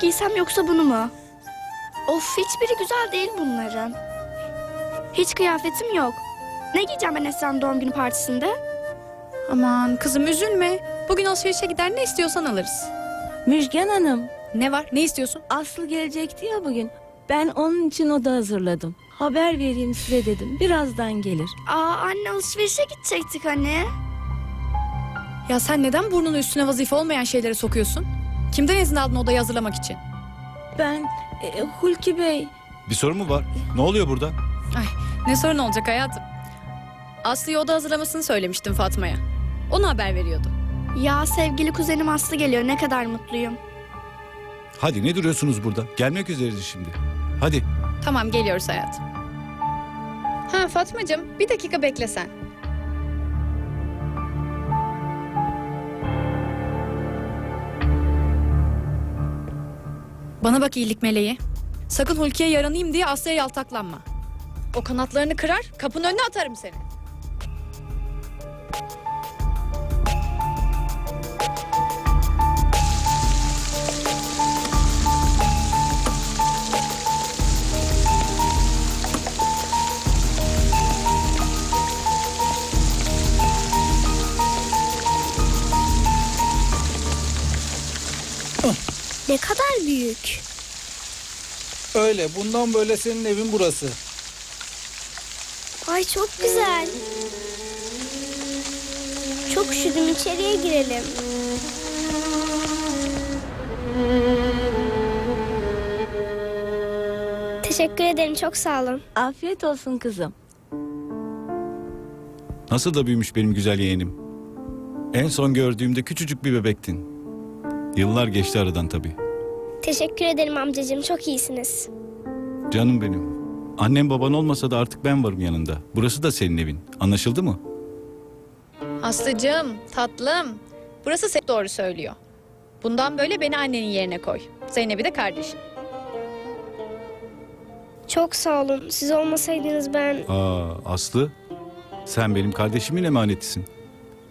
giysem yoksa bunu mu? Of, hiçbiri güzel değil bunların. Hiç kıyafetim yok. Ne giyeceğim ben Esra'nın doğum günü partisinde? Aman kızım üzülme. Bugün alışverişe gider, ne istiyorsan alırız. Müjgan Hanım. Ne var, ne istiyorsun? Aslı gelecekti ya bugün. Ben onun için oda hazırladım. Haber vereyim size dedim. Birazdan gelir. Aa anne, alışverişe gidecektik hani. Ya sen neden burnunun üstüne vazife olmayan şeylere sokuyorsun? Kimden izin aldın odayı hazırlamak için? Ben... Hulki Bey... Bir sorun mu var? Ne oluyor burada? Ay, ne sorun olacak hayatım? Aslı'yı oda hazırlamasını söylemiştim Fatma'ya. Ona haber veriyordu. Ya sevgili kuzenim Aslı geliyor. Ne kadar mutluyum. Hadi ne duruyorsunuz burada? Gelmek üzereyiz şimdi. Hadi. Tamam, geliyoruz hayatım. Ha Fatmacığım, bir dakika beklesen. Bana bak iyilik meleği. Sakın Hulki'ye yaranayım diye Aslı'ya yaltaklanma. O kanatlarını kırar, kapının önüne atarım seni. Ne kadar büyük. Öyle, bundan böyle senin evin burası. Ay çok güzel. Çok üşüdüm, içeriye girelim. Teşekkür ederim, çok sağ olun. Afiyet olsun kızım. Nasıl da büyümüş benim güzel yeğenim. En son gördüğümde küçücük bir bebektin. Yıllar geçti aradan tabii. Teşekkür ederim amcacığım, çok iyisiniz. Canım benim. Annem baban olmasa da artık ben varım yanında. Burası da senin evin. Anlaşıldı mı? Aslıcığım, tatlım. Burası senin, doğru söylüyor. Bundan böyle beni annenin yerine koy. Zeynep'i de kardeşin. Çok sağ olun. Siz olmasaydınız ben... Aa, Aslı, sen benim kardeşimin emanetisin.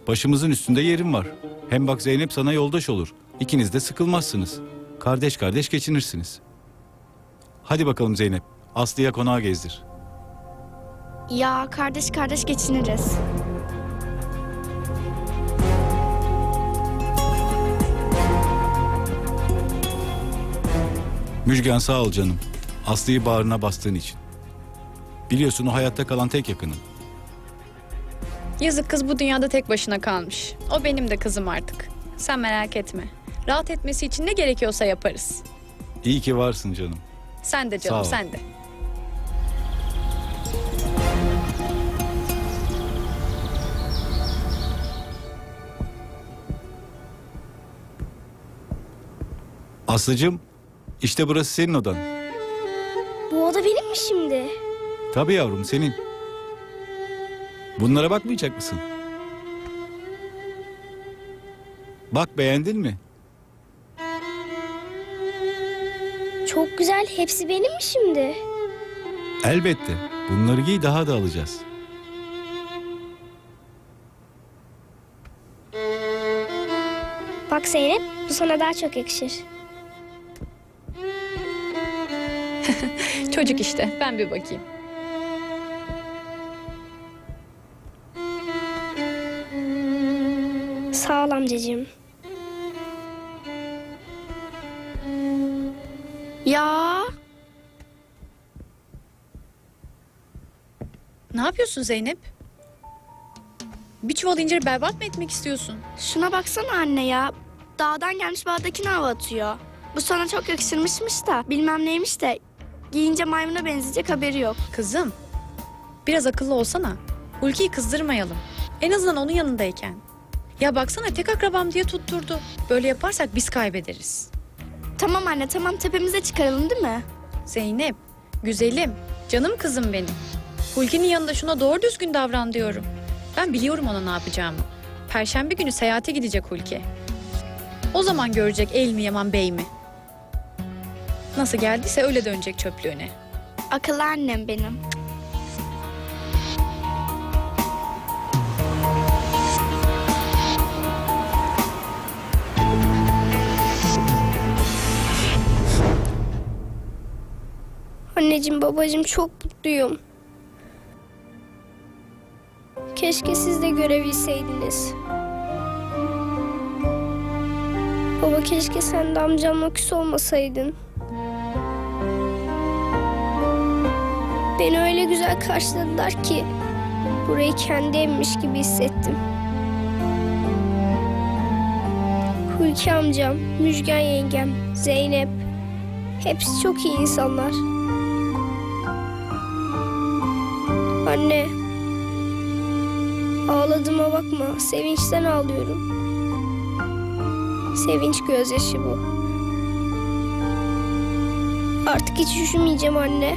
Başımızın üstünde yerim var. Hem bak Zeynep sana yoldaş olur. İkiniz de sıkılmazsınız. Kardeş kardeş geçinirsiniz. Hadi bakalım Zeynep, Aslı'ya konağı gezdir. Ya kardeş kardeş geçiniriz. Müjgan sağ ol canım. Aslı'yı bağrına bastığın için. Biliyorsun o hayatta kalan tek yakının. Yazık, kız bu dünyada tek başına kalmış. O benim de kızım artık. Sen merak etme. Rahat etmesi için ne gerekiyorsa yaparız. İyi ki varsın canım. Sen de canım, sen de. Aslıcığım, işte burası senin odan. Bu oda benim mi şimdi? Tabii yavrum, senin. Bunlara bakmayacak mısın? Bak, beğendin mi? Çok güzel. Hepsi benim mi şimdi? Elbette. Bunları giy, daha da alacağız. Bak Zeynep, bu sana daha çok yakışır. Çocuk işte. Ben bir bakayım. Sağ ol amcacığım. Ya. Ne yapıyorsun Zeynep? Bir çuval inciri berbat mı etmek istiyorsun? Şuna baksana anne ya. Dağdan gelmiş bağdakine hava atıyor. Bu sana çok yakışırmışmış da bilmem neymiş de giyince maymuna benzeyecek, haberi yok. Kızım, biraz akıllı olsana. Hulki'yi kızdırmayalım. En azından onun yanındayken. Ya baksana, tek akrabam diye tutturdu. Böyle yaparsak biz kaybederiz. Tamam anne, tamam, tepemize çıkaralım değil mi? Zeynep, güzelim, canım kızım benim. Hulki'nin yanında şuna doğru düzgün davran diyorum. Ben biliyorum ona ne yapacağımı. Perşembe günü seyahate gidecek Hulki. O zaman görecek el mi yaman bey mi? Nasıl geldiyse öyle dönecek çöplüğüne. Akıllı annem benim. Anneciğim, babacığım, çok mutluyum. Keşke siz de görebilseydiniz. Baba, keşke sen de amcamla küs olmasaydın. Beni öyle güzel karşıladılar ki burayı kendi evimmiş gibi hissettim. Hulki amcam, Müjgan yengem, Zeynep, hepsi çok iyi insanlar. Anne, ağladığıma bakma, sevinçten ağlıyorum. Sevinç gözyaşı bu. Artık hiç üşümeyeceğim anne.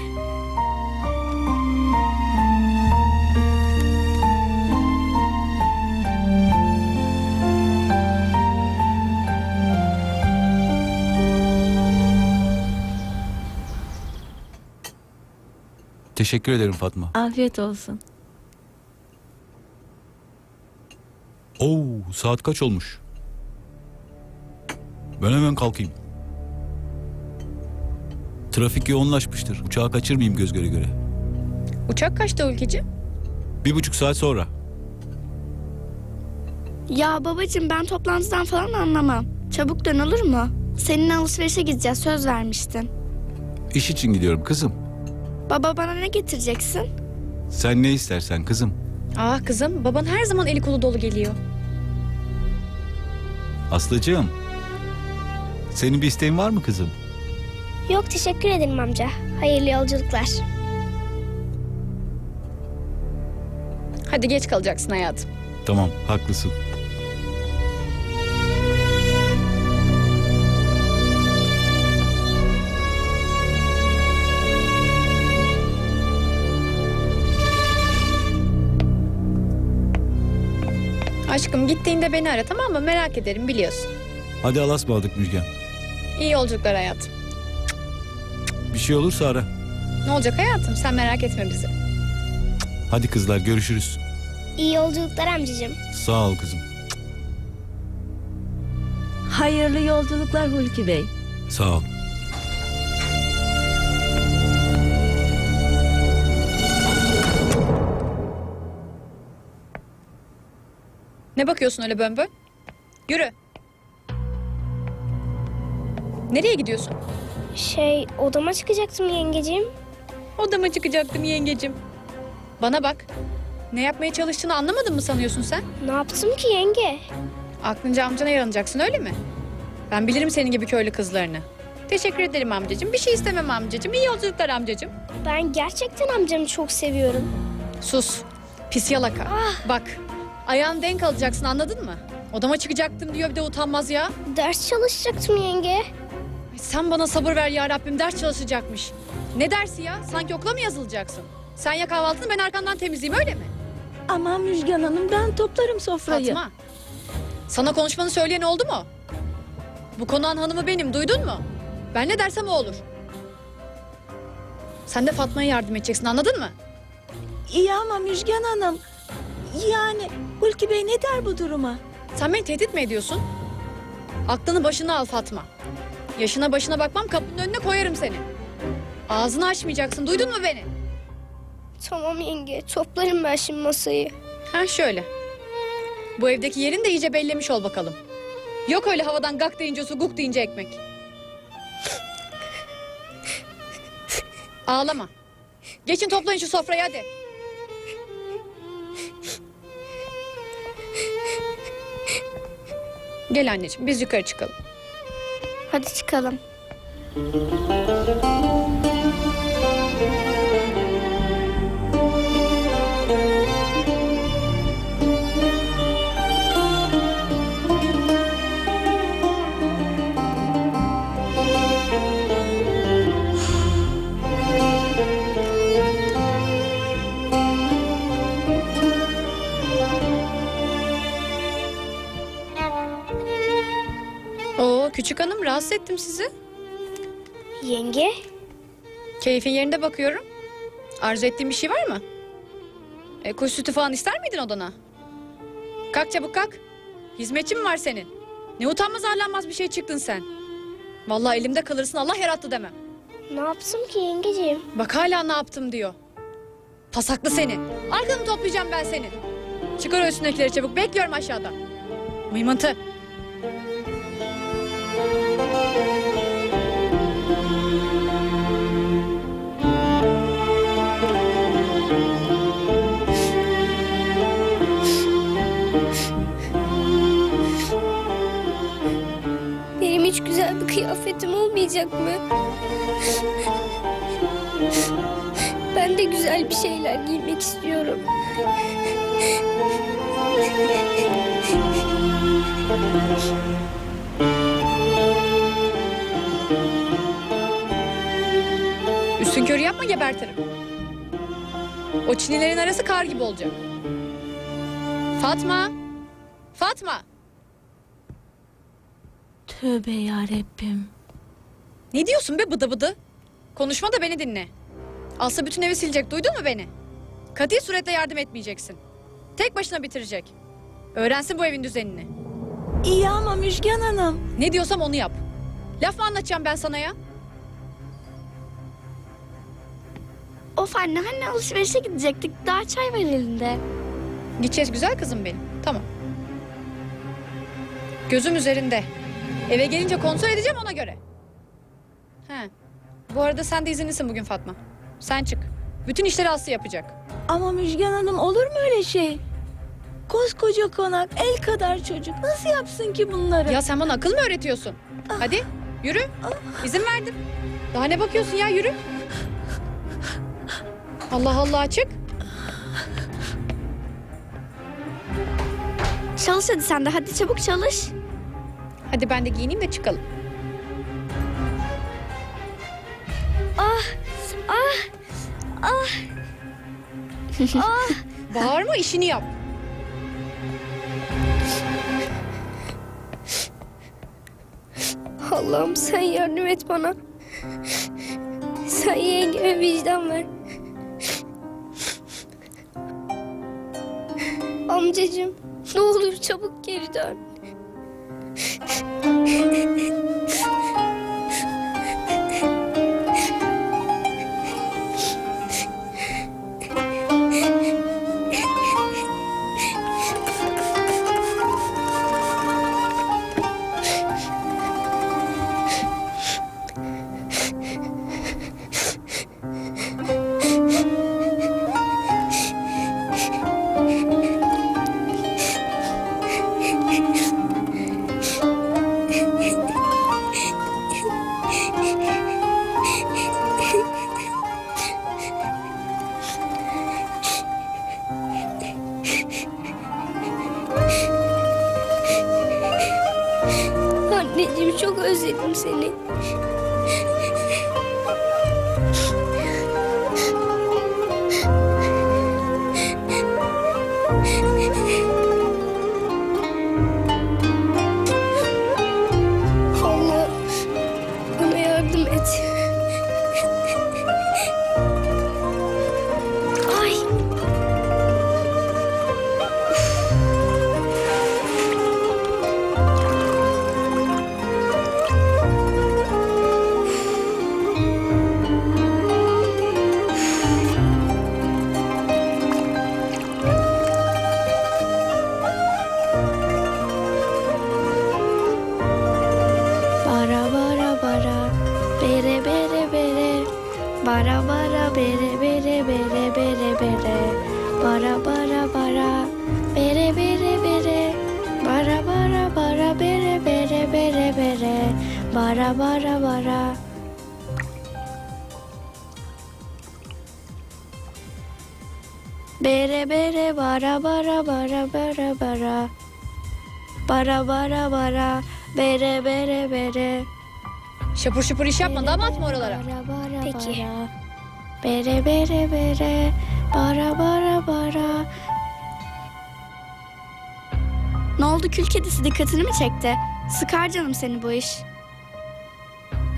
Teşekkür ederim Fatma. Afiyet olsun. Oo, saat kaç olmuş? Ben hemen kalkayım. Trafik yoğunlaşmıştır. Uçağı kaçırmayayım göz göre göre. Uçak kaçta Ülkeciğim? 1,5 saat sonra. Ya babacığım, ben toplantıdan falan anlamam. Çabuk dön, olur mu? Seninle alışverişe gideceğiz, söz vermiştin. İş için gidiyorum kızım. Baba, bana ne getireceksin? Sen ne istersen kızım. Ah kızım, baban her zaman eli kolu dolu geliyor. Aslıcığım, senin bir isteğin var mı kızım? Yok, teşekkür ederim amca. Hayırlı yolculuklar. Hadi, geç kalacaksın hayatım. Tamam, haklısın. Aşkım, gittiğinde beni ara, tamam mı? Merak ederim, biliyorsun. Hadi alas bağladık Müjgan. İyi yolculuklar hayatım. Bir şey olursa ara. Ne olacak hayatım? Sen merak etme bizi. Hadi kızlar, görüşürüz. İyi yolculuklar amcacığım. Sağ ol kızım. Hayırlı yolculuklar Hulki Bey. Sağ ol. Ne bakıyorsun öyle bön bön? Yürü. Nereye gidiyorsun? Odama çıkacaktım yengeciğim. Bana bak. Ne yapmaya çalıştığını anlamadın mı sanıyorsun sen? Ne yaptım ki yenge? Aklınca amcana yaranacaksın, öyle mi? Ben bilirim senin gibi köylü kızlarını. Teşekkür ederim amcacığım. Bir şey istemem amcacığım. İyi yolculuklar amcacığım. Ben gerçekten amcamı çok seviyorum. Sus. Pis yalaka. Ah. Bak. Ayağını denk alacaksın, anladın mı? Odama çıkacaktım diyor, bir de utanmaz ya. Ders çalışacaktım yenge. Ay, sen bana sabır ver ya Rabbim, ders çalışacakmış. Ne dersi ya? Sanki okula mı yazılacaksın? Sen ya kahvaltını, ben arkandan temizleyeyim, öyle mi? Aman Müjgan Hanım, ben toplarım sofrayı. Fatma, sana konuşmanı söyleyen oldu mu? Bu konağın hanımı benim, duydun mu? Ben ne dersem o olur. Sen de Fatma'ya yardım edeceksin, anladın mı? İyi ama Müjgan Hanım, yani Hulki Bey ne der bu duruma? Sen beni tehdit mi ediyorsun? Aklını başına al Fatma. Yaşına başına bakmam, kapının önüne koyarım seni. Ağzını açmayacaksın, duydun mu beni? Tamam yenge, toplarım ben şimdi masayı. Ha şöyle. Bu evdeki yerini de iyice bellemiş ol bakalım. Yok öyle havadan gak deyince su, guk deyince ekmek. Ağlama. Geçin toplayın şu sofrayı hadi. Gel anneciğim, biz yukarı çıkalım. Hadi çıkalım. Küçük hanım, rahatsız ettim sizi. Yenge. Keyfin yerinde bakıyorum. Arzu ettiğin bir şey var mı? Kuş sütü falan ister miydin odana? Kalk çabuk kalk. Hizmetçi mi var senin? Ne utanmaz arlanmaz bir şey çıktın sen. Vallahi elimde kalırsın, Allah yarattı demem. Ne yapsın ki yengeciğim? Bak hala ne yaptım diyor. Pasaklı seni. Arkanı toplayacağım ben seni. Çıkar üstündekileri çabuk. Bekliyorum aşağıda. Mıymıntı. Benim hiç güzel bir kıyafetim olmayacak mı? Ben de güzel bir şeyler giymek istiyorum. Üstünkörü yapma, gebertirim. O çinilerin arası kar gibi olacak. Fatma! Fatma! Tövbe yarabbim. Ne diyorsun be bıdı bıdı? Konuşma da beni dinle. Aslı bütün evi silecek, duydun mu beni? Kati suretle yardım etmeyeceksin. Tek başına bitirecek. Öğrensin bu evin düzenini. İyi ama Müjgan Hanım. Ne diyorsam onu yap. Laf mı anlatacağım ben sana ya? Of anne, hani alışverişe gidecektik. Daha çay var elinde. Gideceğiz güzel kızım benim. Tamam. Gözüm üzerinde. Eve gelince kontrol edeceğim ona göre. He. Bu arada sen de izinlisin bugün Fatma. Sen çık. Bütün işleri Aslı yapacak. Ama Müjgan Hanım, olur mu öyle şey? Koskoca konak, el kadar çocuk. Nasıl yapsın ki bunları? Ya sen bana akıl mı öğretiyorsun? Ah. Hadi yürü. Ah. İzin verdim. Daha ne bakıyorsun ya, yürü. Allah Allah, çık. Çalış hadi sen de. Hadi çabuk çalış. Hadi ben de giyineyim de çıkalım. Ah! Ah! Ah! Ah! Bağırma, işini yap. Allah'ım sen yardım et bana. Sen yengeme vicdan ver. Amcacığım, ne olur çabuk geri dön. Şapur şapur iş yapma, daha mı atma oralara? Peki. Bere bere bere, bara bara bara. Ne oldu, kül kedisi dikkatini mi çekti? Sıkar canım seni bu iş.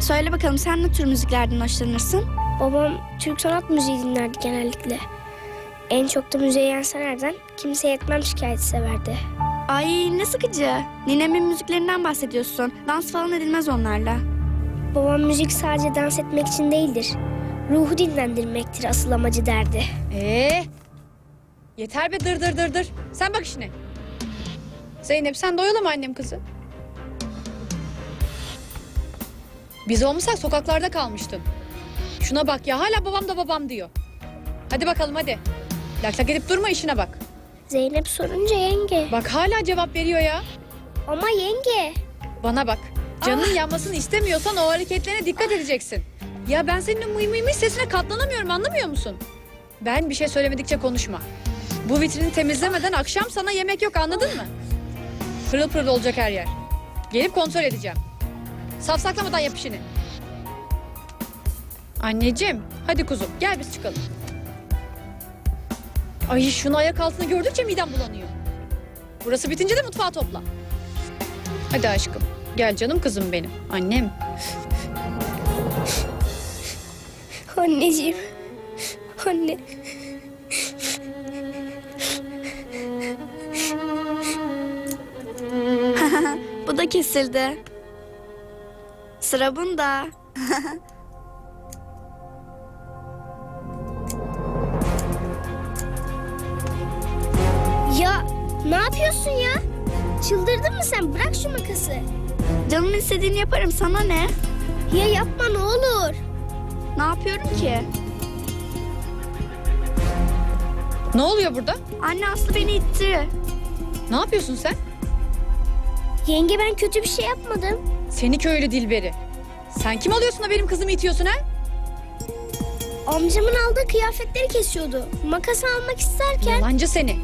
Söyle bakalım, sen ne tür müziklerden hoşlanırsın? Babam Türk sanat müziği dinlerdi genellikle. En çok da Müzeyyen Sener'den Kimse Yetmem şikayeti severdi. Ay ne sıkıcı. Ninemin müziklerinden bahsediyorsun. Dans falan edilmez onlarla. Babam müzik sadece dans etmek için değildir. Ruhu dinlendirmektir asıl amacı derdi. Yeter be dır. Sen bak işine. Zeynep sen de oyalama annem kızı. Biz olmasak sokaklarda kalmıştın. Şuna bak ya, hala babam da babam diyor. Hadi bakalım hadi. Lak lak edip durma, işine bak. Zeynep sorunca yenge. Bak hala cevap veriyor ya. Ama yenge. Bana bak. Canın yanmasını istemiyorsan o hareketlerine dikkat edeceksin. Ya ben senin mıy mıy mıy sesine katlanamıyorum, anlamıyor musun? Ben bir şey söylemedikçe konuşma. Bu vitrini temizlemeden akşam sana yemek yok, anladın mı? Pırıl pırıl olacak her yer. Gelip kontrol edeceğim. Safsaklamadan yap işini. Anneciğim hadi kuzum gel biz çıkalım. Ay şunu ayak altını gördükçe midem bulanıyor. Burası bitince de mutfağa topla. Hadi aşkım gel canım kızım benim. Annem. Anneciğim. Anne. Bu da kesildi. Sıra bunda. Ya ne yapıyorsun ya? Çıldırdın mı sen? Bırak şu makası. Canım istediğini yaparım, sana ne? Ya yapma ne olur. Ne yapıyorum ki? Ne oluyor burada? Anne Aslı beni itti. Ne yapıyorsun sen? Yenge ben kötü bir şey yapmadım. Seni köylü Dilberi. Sen kim oluyorsun da benim kızımı itiyorsun ha? Amcamın aldığı kıyafetleri kesiyordu. Makas almak isterken... Yalancı seni.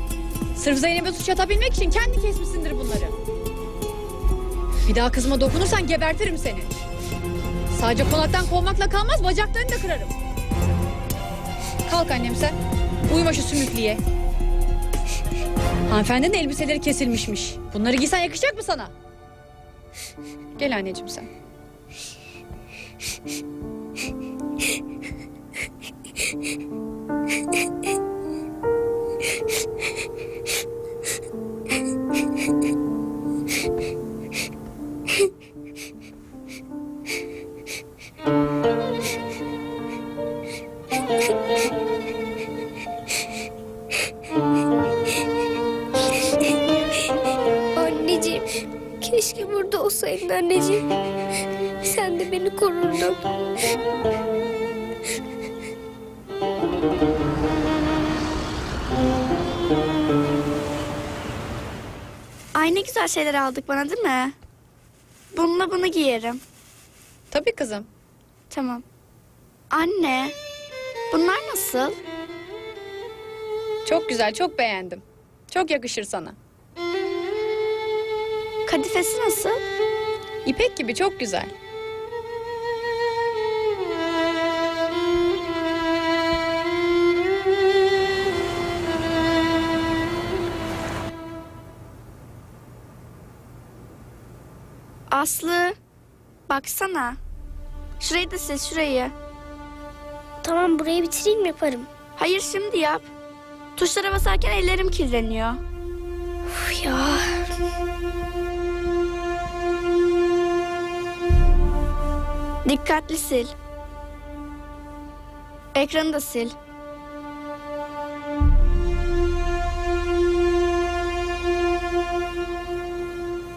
Sırf Zeynep'e suç atabilmek için kendi kesmişsindir bunları. Bir daha kızıma dokunursan gebertirim seni. Sadece konaktan kovmakla kalmaz, bacaklarını da kırarım. Kalk annem sen. Uyuma şu sümüklüye. Hanımefendinin elbiseleri kesilmişmiş. Bunları giysen yakışacak mı sana? Gel anneciğim sen. Anneciğim, keşke burada olsaydın anneciğim. Sen de beni korurdun. Ay ne güzel şeyler aldık bana değil mi? Bununla bunu giyerim. Tabii kızım. Tamam. Anne, bunlar nasıl? Çok güzel, çok beğendim. Çok yakışır sana. Kadifesi nasıl? İpek gibi çok güzel. Aslı, baksana. Şurayı da sil, şurayı. Tamam, burayı bitireyim yaparım. Hayır, şimdi yap. Tuşlara basarken ellerim kirleniyor. Of ya. Dikkatli sil. Ekranı da sil.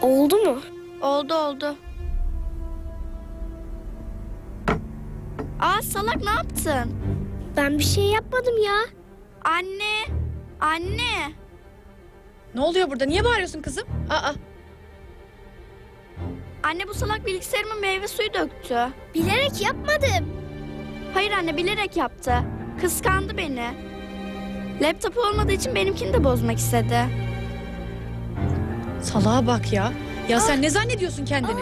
Oldu mu? Oldu. Aa salak ne yaptın? Ben bir şey yapmadım ya. Anne. Ne oluyor burada? Niye bağırıyorsun kızım? Anne bu salak bilgisayarıma meyve suyu döktü. Bilerek yapmadım. Hayır anne bilerek yaptı. Kıskandı beni. Laptopu olmadığı için benimkini de bozmak istedi. Salağa bak ya. Ya sen ne zannediyorsun kendini?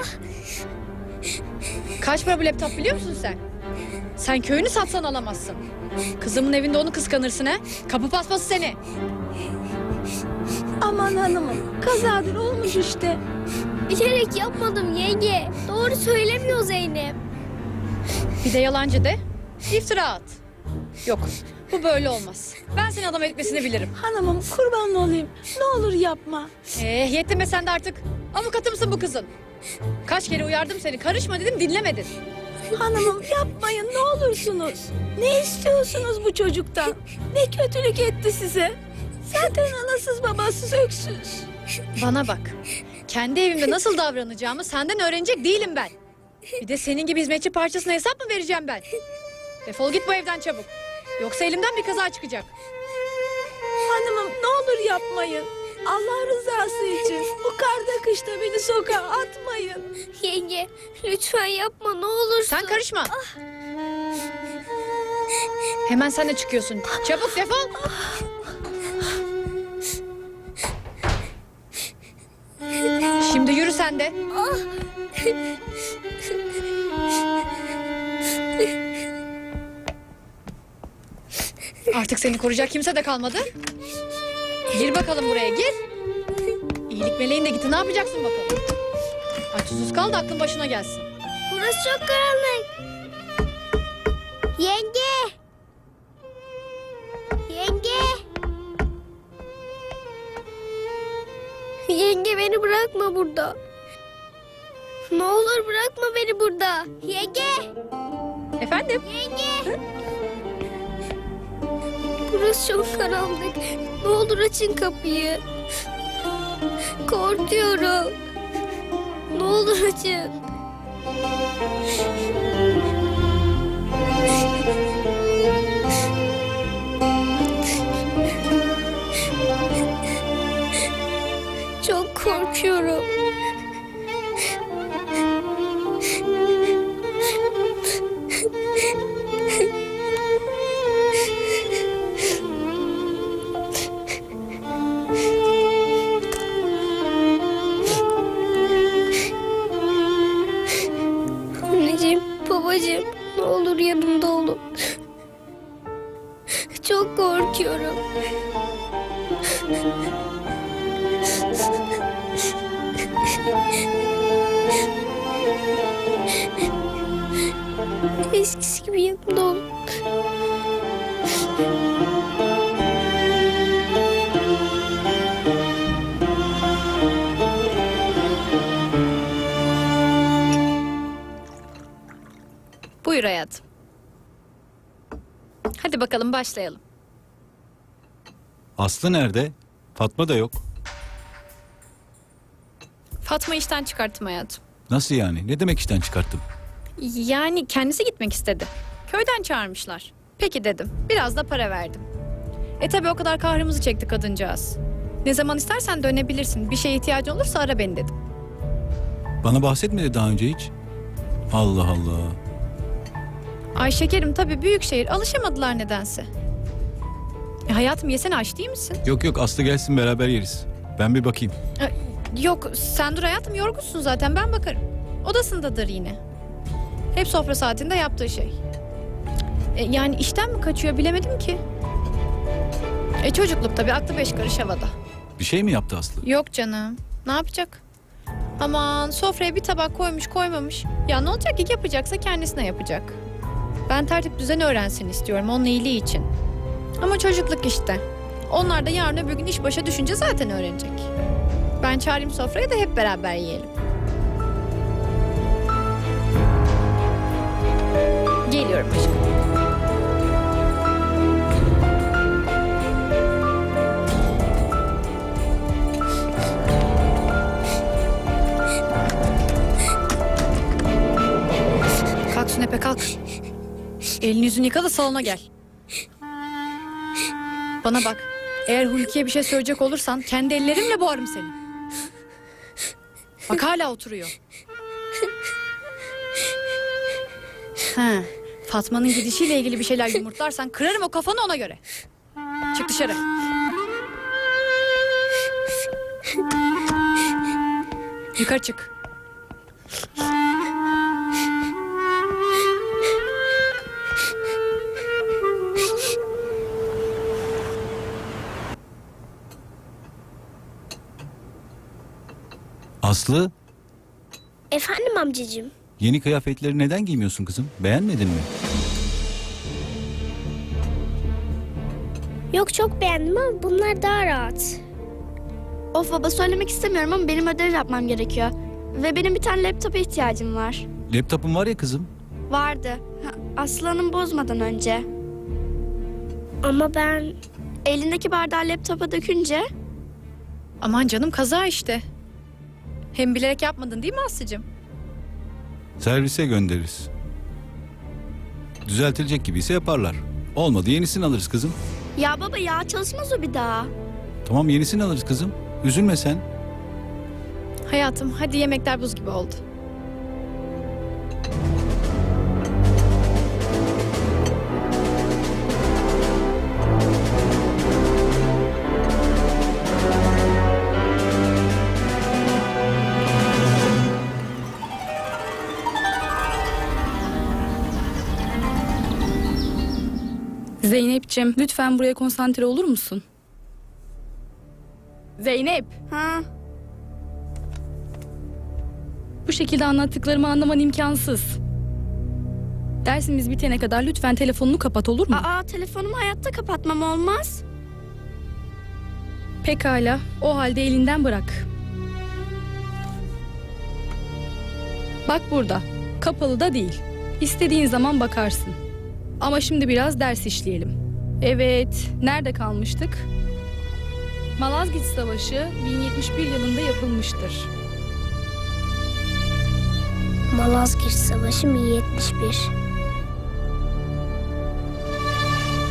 Kaç para bu laptop biliyor musun sen? Sen köyünü satsan alamazsın. Kızımın evinde onu kıskanırsın ha? Kapı paspası seni. Aman hanımım, kazadır olmuş işte. Bilerek yapmadım yenge. Doğru söylemiyor Zeynep. Bir de yalancı de, iftira at. Yok, bu böyle olmaz. Ben seni adam etmesini bilirim. Hanımım kurbanlı olayım, ne olur yapma. Yetti be sen de artık. Avukatı mısın bu kızın? Kaç kere uyardım seni, karışma dedim dinlemedin. Hanımım yapmayın ne olursunuz. Ne istiyorsunuz bu çocuktan? Ne kötülük etti size? Zaten anasız babasız öksüz. Bana bak. Kendi evimde nasıl davranacağımı senden öğrenecek değilim ben. Bir de senin gibi hizmetçi parçasına hesap mı vereceğim ben? Defol git bu evden çabuk. Yoksa elimden bir kaza çıkacak. Hanımım ne olur yapmayın. Allah rızası için bu karda kışta beni sokağa atmayın. Yenge lütfen yapma ne olursun. Sen karışma. Ah. Hemen sen de çıkıyorsun. Çabuk defol. Ah. Şimdi yürü sen de. Ah. Artık seni koruyacak kimse de kalmadı. Gir bakalım buraya gir. İyilik meleğin de gitti ne yapacaksın bakalım. Aç susuz kal da aklın başına gelsin. Burası çok karanlık. Yenge. Yenge. Yenge beni bırakma burada. Ne olur bırakma beni burada. Yenge. Efendim? Yenge. Hı? Burası çok karanlık. Ne olur açın kapıyı. Korkuyorum. Ne olur açın. Çok korkuyorum. Anneciğim, babacığım, ne olur yanımda olun. Çok korkuyorum. Eskisi gibi yanımda ol. Buyur hayatım. Hadi bakalım başlayalım. Aslı nerede? Fatma da yok. Fatma işten çıkarttım hayatım. Nasıl yani? Ne demek işten çıkarttım? Yani kendisi gitmek istedi. Köyden çağırmışlar. Peki dedim. Biraz da para verdim. E tabi o kadar kahrımızı çekti kadıncağız. Ne zaman istersen dönebilirsin. Bir şeye ihtiyacın olursa ara beni dedim. Bana bahsetmedi daha önce hiç. Allah Allah. Ay şekerim tabi büyük şehir. Alışamadılar nedense. Hayatım yesene aç değil misin? Yok yok Aslı gelsin beraber yeriz. Ben bir bakayım. Yok sen dur hayatım yorgunsun zaten ben bakarım. Odasındadır yine. Hep sofra saatinde yaptığı şey. Yani işten mi kaçıyor bilemedim ki. Çocukluk tabii aklı beş karış havada. Bir şey mi yaptı Aslı? Yok canım ne yapacak? Aman sofraya bir tabak koymuş koymamış. Ya ne olacak ki yapacaksa kendisine yapacak. Ben tertip düzeni öğrensin istiyorum onun iyiliği için. Ama çocukluk işte. Onlar da yarın öbür gün iş başa düşünce zaten öğrenecek. Ben çağırayım sofraya da hep beraber yiyelim. Geliyorum aşkım. Kalk Sünepe kalk. Elini yüzünü yıka da salona gel. Bana bak. Eğer Hulki'ye bir şey söyleyecek olursan kendi ellerimle boğarım seni. Bak hala oturuyor. Ha, Fatma'nın gidişiyle ilgili bir şeyler yumurtlarsan kırarım o kafanı ona göre. Çık dışarı. Yukarı çık. Aslı. Efendim amcacığım. Yeni kıyafetleri neden giymiyorsun kızım? Beğenmedin mi? Yok çok beğendim ama bunlar daha rahat. Of baba söylemek istemiyorum ama benim ödev yapmam gerekiyor. Ve benim bir tane laptopa ihtiyacım var. Laptopun var ya kızım. Vardı. Aslanım bozmadan önce. Ama ben... Elindeki bardağı laptopa dökünce... Aman canım, kaza işte. Hem bilerek yapmadın değil mi Aslı'cığım? Servise göndeririz. Düzeltilecek gibiyse yaparlar. Olmadı yenisini alırız kızım. Ya baba ya, çalışmaz o bir daha. Tamam, yenisini alırız kızım. Üzülme sen. Hayatım hadi, yemekler buz gibi oldu. Zeynep'ciğim, lütfen buraya konsantre olur musun? Zeynep! Ha? Bu şekilde anlattıklarımı anlaman imkansız. Dersimiz bitene kadar lütfen telefonunu kapat, olur mu? Aa, telefonumu hayatta kapatmam, olmaz. Pekala, o halde elinden bırak. Bak burada, kapalı da değil. İstediğin zaman bakarsın. Ama şimdi biraz ders işleyelim. Evet, nerede kalmıştık? Malazgirt Savaşı 1071 yılında yapılmıştır. Malazgirt Savaşı 1071.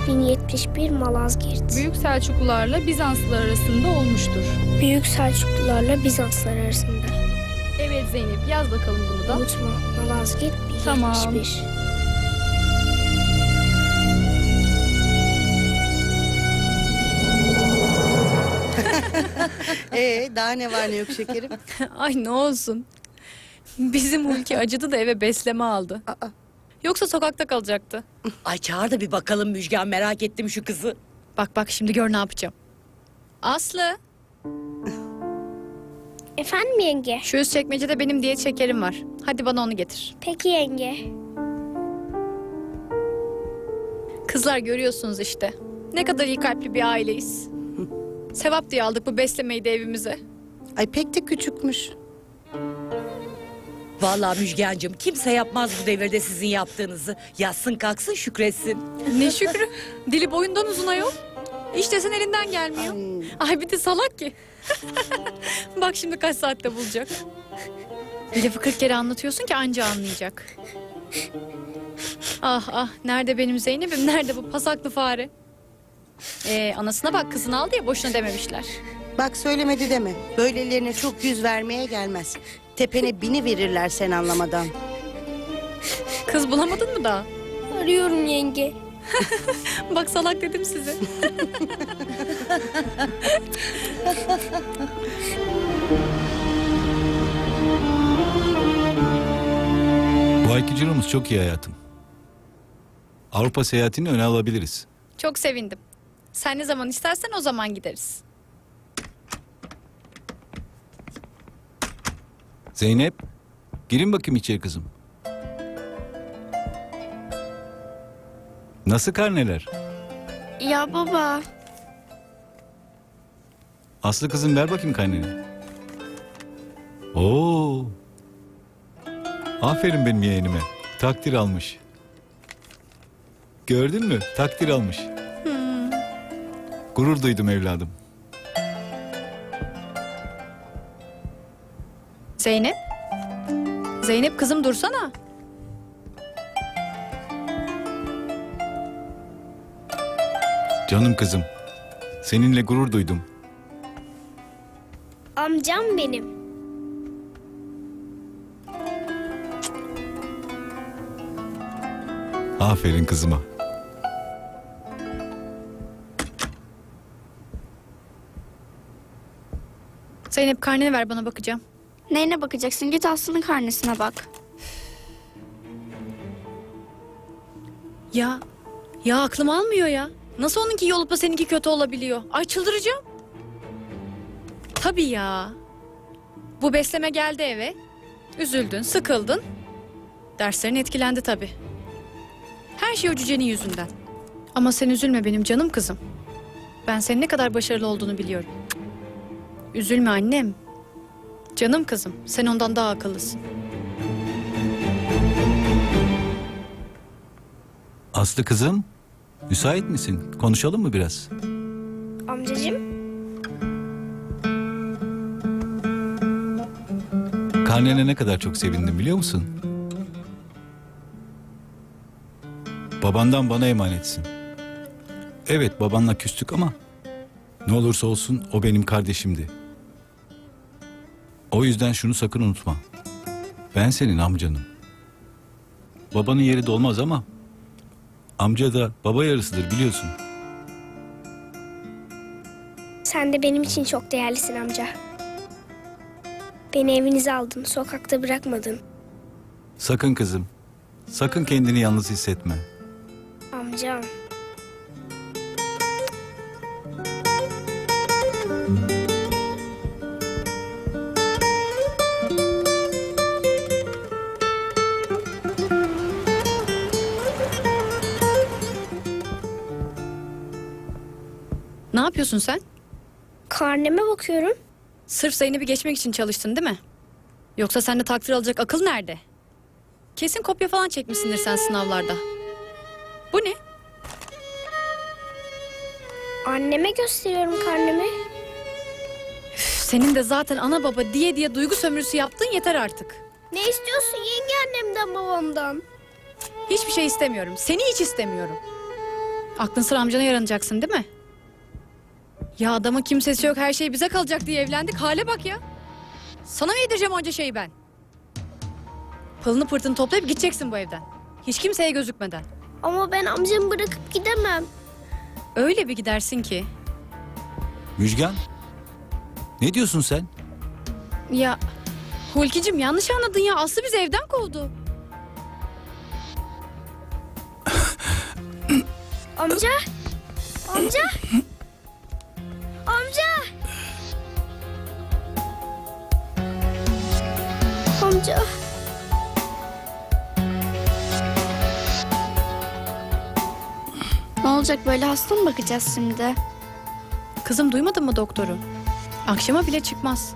1071 Malazgirt. Büyük Selçuklularla Bizanslılar arasında olmuştur. Büyük Selçuklularla Bizanslılar arasında. Evet Zeynep, yaz bakalım bunu da. Unutma, Malazgirt 1071. Tamam. Daha ne var ne yok şekerim? Ay ne olsun. Bizim Hulki acıdı da eve besleme aldı. Aa. Yoksa sokakta kalacaktı. Ay çağır da bir bakalım Müjgan, merak ettim şu kızı. Bak bak şimdi gör ne yapacağım. Aslı. Efendim yenge? Şu üst çekmecede benim diye çekerim var. Hadi bana onu getir. Peki yenge. Kızlar, görüyorsunuz işte. Ne kadar iyi kalpli bir aileyiz. Sevap diye aldık bu beslemeyi de evimize. Ay pek de küçükmüş. Vallahi Müjgancığım, kimse yapmaz bu devirde sizin yaptığınızı. Yatsın kalksın şükretsin. Ne şükrü? Dili boyundan uzun ayol. İş desen elinden gelmiyor. Ay bir de salak ki. Bak şimdi kaç saatte bulacak. Lafı 40 kere anlatıyorsun ki anca anlayacak. Ah ah, nerede benim Zeynep'im, nerede bu pasaklı fare? Anasına bak, kızını aldı ya, boşuna dememişler. Bak söylemedi deme. Böylelerine çok yüz vermeye gelmez. Tepene bini verirler sen anlamadan. Kız bulamadın mı daha? Arıyorum yenge. Bak salak dedim size. Bu ayki ciromuz çok iyi hayatım. Avrupa seyahatini öne alabiliriz. Çok sevindim. Sen ne zaman istersen o zaman gideriz. Zeynep, girin bakayım içeri kızım. Nasıl karneler? Ya baba. Aslı kızım, ver bakayım karneni. Oo. Aferin benim yeğenime. Takdir almış. Gördün mü? Takdir almış. Gurur duydum evladım. Zeynep? Zeynep kızım, dursana. Canım kızım. Seninle gurur duydum. Amcam benim. Aferin kızıma. Zeynep karneni ver, bana bakacağım. Neyine bakacaksın? Git Aslı'nın karnesine bak. Ya aklım almıyor ya. Nasıl onunki iyi olup da seninki kötü olabiliyor? Ay çıldıracağım. Tabii ya. Bu besleme geldi eve. Üzüldün, sıkıldın. Derslerin etkilendi tabii. Her şey o cücenin yüzünden. Ama sen üzülme benim canım kızım. Ben senin ne kadar başarılı olduğunu biliyorum. Üzülme annem. Canım kızım, sen ondan daha akıllısın. Aslı kızım, müsait misin? Konuşalım mı biraz? Amcacığım. Karnene ne kadar çok sevindim biliyor musun? Babandan bana emanetsin. Evet, babanla küstük ama ne olursa olsun o benim kardeşimdi. O yüzden şunu sakın unutma. Ben senin amcanım. Babanın yeri dolmaz ama amca da baba yarısıdır biliyorsun. Sen de benim için çok değerlisin amca. Beni evinize aldın, sokakta bırakmadın. Sakın kızım, sakın kendini yalnız hissetme. Amcam. Ne yapıyorsun sen? Karneme bakıyorum. Sırf Zeynep'i geçmek için çalıştın değil mi? Yoksa sende takdir alacak akıl nerede? Kesin kopya falan çekmişsindir sen sınavlarda. Bu ne? Anneme gösteriyorum karnemi. Üf, senin de zaten ana baba diye diye duygu sömürüsü yaptın, yeter artık. Ne istiyorsun yenge annemden babamdan? Hiçbir şey istemiyorum. Seni hiç istemiyorum. Aklın sıra amcana yaranacaksın değil mi? Ya adamın kimsesi yok, her şey bize kalacak diye evlendik. Hale bak ya. Sana mı yedireceğim onca şeyi ben? Pılını pırtını toplayıp gideceksin bu evden. Hiç kimseye gözükmeden. Ama ben amcamı bırakıp gidemem. Öyle bir gidersin ki. Müjgan, ne diyorsun sen? Ya Hulki'cim, yanlış anladın ya. Aslı bizi evden kovdu. Amca! Amca! Amca! Amca! Ne olacak böyle, hasta mı bakacağız şimdi? Kızım, duymadın mı doktoru? Akşama bile çıkmaz.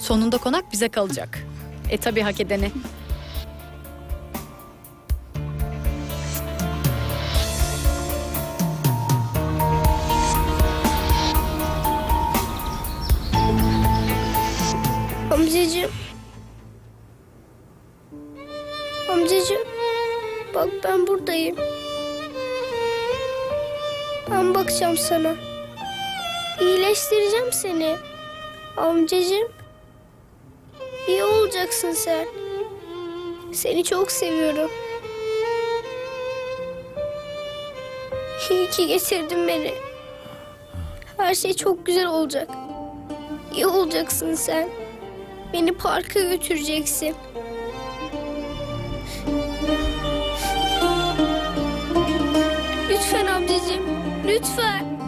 Sonunda konak bize kalacak. Tabii hak edeni. Amcacığım. Amcacığım. Bak, ben buradayım. Ben bakacağım sana. İyileştireceğim seni. Amcacığım. İyi olacaksın sen. Seni çok seviyorum. İyi ki getirdin beni. Her şey çok güzel olacak. İyi olacaksın sen. Beni parka götüreceksin. Lütfen amcacığım, lütfen.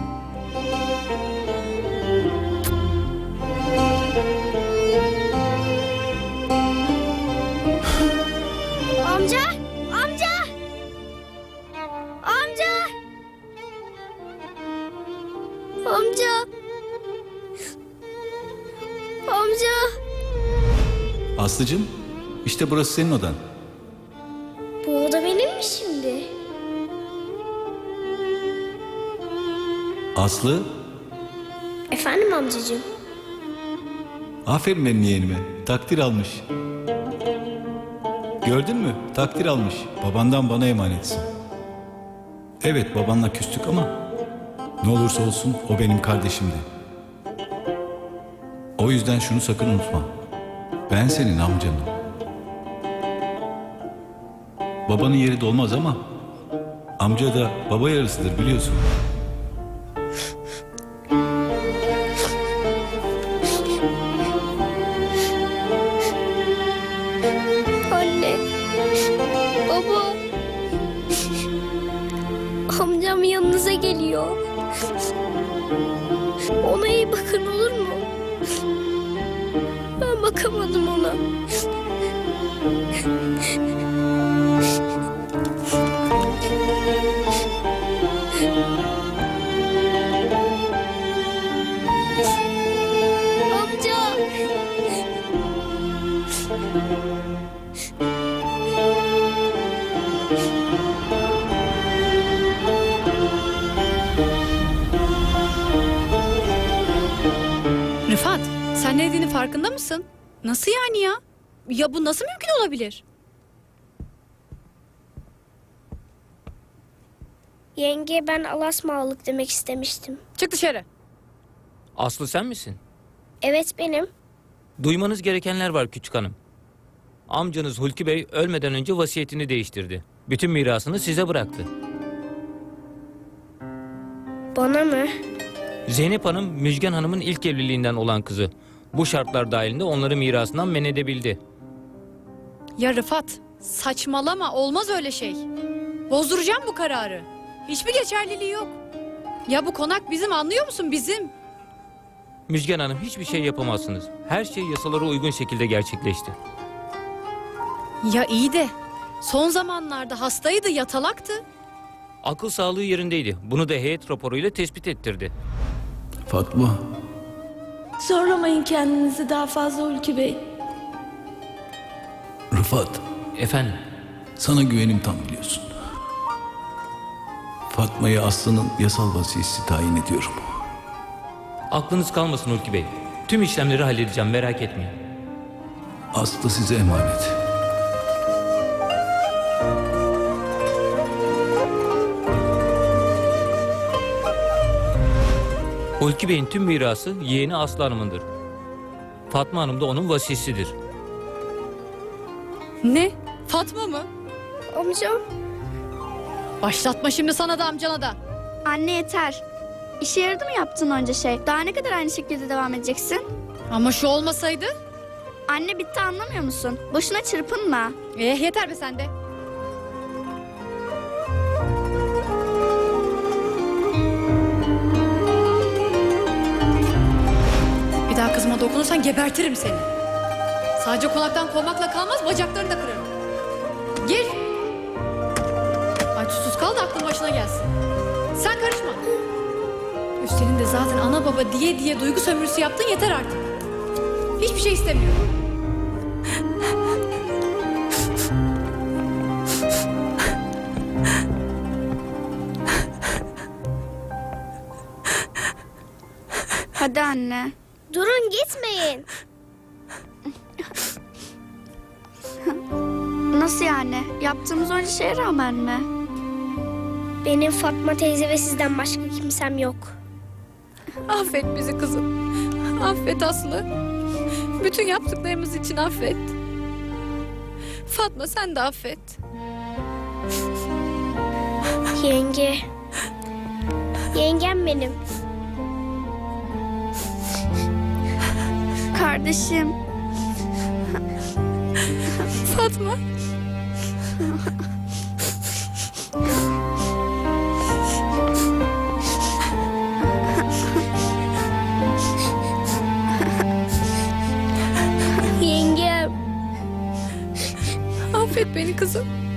Amca, amca! Amca! Amca! Amca! Aslıcığım, işte burası senin odan. Bu oda benim mi şimdi? Aslı. Efendim amcacığım. Aferin benim yeğenime, takdir almış. Gördün mü? Takdir almış. Babandan bana emanetsin. Evet, babanla küstük ama ne olursa olsun o benim kardeşimdi. O yüzden şunu sakın unutma. Ben senin amcanım. Babanın yeri dolmaz ama amca da baba yarısıdır biliyorsun. Anne, baba, amcam yanınıza geliyor. Ona iyi bakın, olur mu? Ben bakamadım ona. Amca! Nasıl yani ya? Ya bu nasıl mümkün olabilir? Yenge, ben Alasmağlık demek istemiştim. Çık dışarı. Aslı sen misin? Evet benim. Duymanız gerekenler var küçük hanım. Amcanız Hulki Bey ölmeden önce vasiyetini değiştirdi. Bütün mirasını size bıraktı. Bana mı? Zeynep Hanım, Müjgan Hanım'ın ilk evliliğinden olan kızı. Bu şartlar dahilinde onları mirasından men edebildi. Ya Rıfat, saçmalama, olmaz öyle şey. Bozduracağım bu kararı. Hiçbir geçerliliği yok. Ya bu konak bizim, anlıyor musun, bizim? Müjgan Hanım, hiçbir şey yapamazsınız. Her şey yasalara uygun şekilde gerçekleşti. Ya iyi de son zamanlarda hastaydı, yatalaktı. Akıl sağlığı yerindeydi. Bunu da heyet raporuyla tespit ettirdi. Fatma. Zorlamayın kendinizi daha fazla Hulki Bey. Rıfat. Efendim? Sana güvenim tam, biliyorsun. Fatma'yı Aslı'nın yasal vasisi tayin ediyorum. Aklınız kalmasın Hulki Bey. Tüm işlemleri halledeceğim, merak etmeyin. Aslı size emanet. Hulki Bey'in tüm mirası yeğeni Aslı Hanım'ındır. Fatma Hanım da onun vasisidir. Ne? Fatma mı? Amcam. Başlatma şimdi sana da amcana da. Anne yeter. İşe yaradı mı yaptığın önce şey? Daha ne kadar aynı şekilde devam edeceksin? Ama şu olmasaydı? Anne bitti, anlamıyor musun? Boşuna çırpınma. Yeter be sen de. Bir daha kızıma dokunursan gebertirim seni. Sadece konaktan kovmakla kalmaz, bacaklarını da kırarım. Gir. Ay susuz kal da aklın başına gelsin. Sen karışma. Üstelik de zaten ana baba diye diye duygu sömürüsü yaptın, yeter artık. Hiçbir şey istemiyorum. Hadi anne. Durun, gitmeyin. Nasıl yani? Yaptığımız onca şeye rağmen mi? Benim Fatma teyze ve sizden başka kimsem yok. Affet bizi kızım. Affet Aslı. Bütün yaptıklarımız için affet. Fatma sen de affet. Yenge. Yengem benim. Kardeşim. Fatma. Yengem. Affet beni kızım.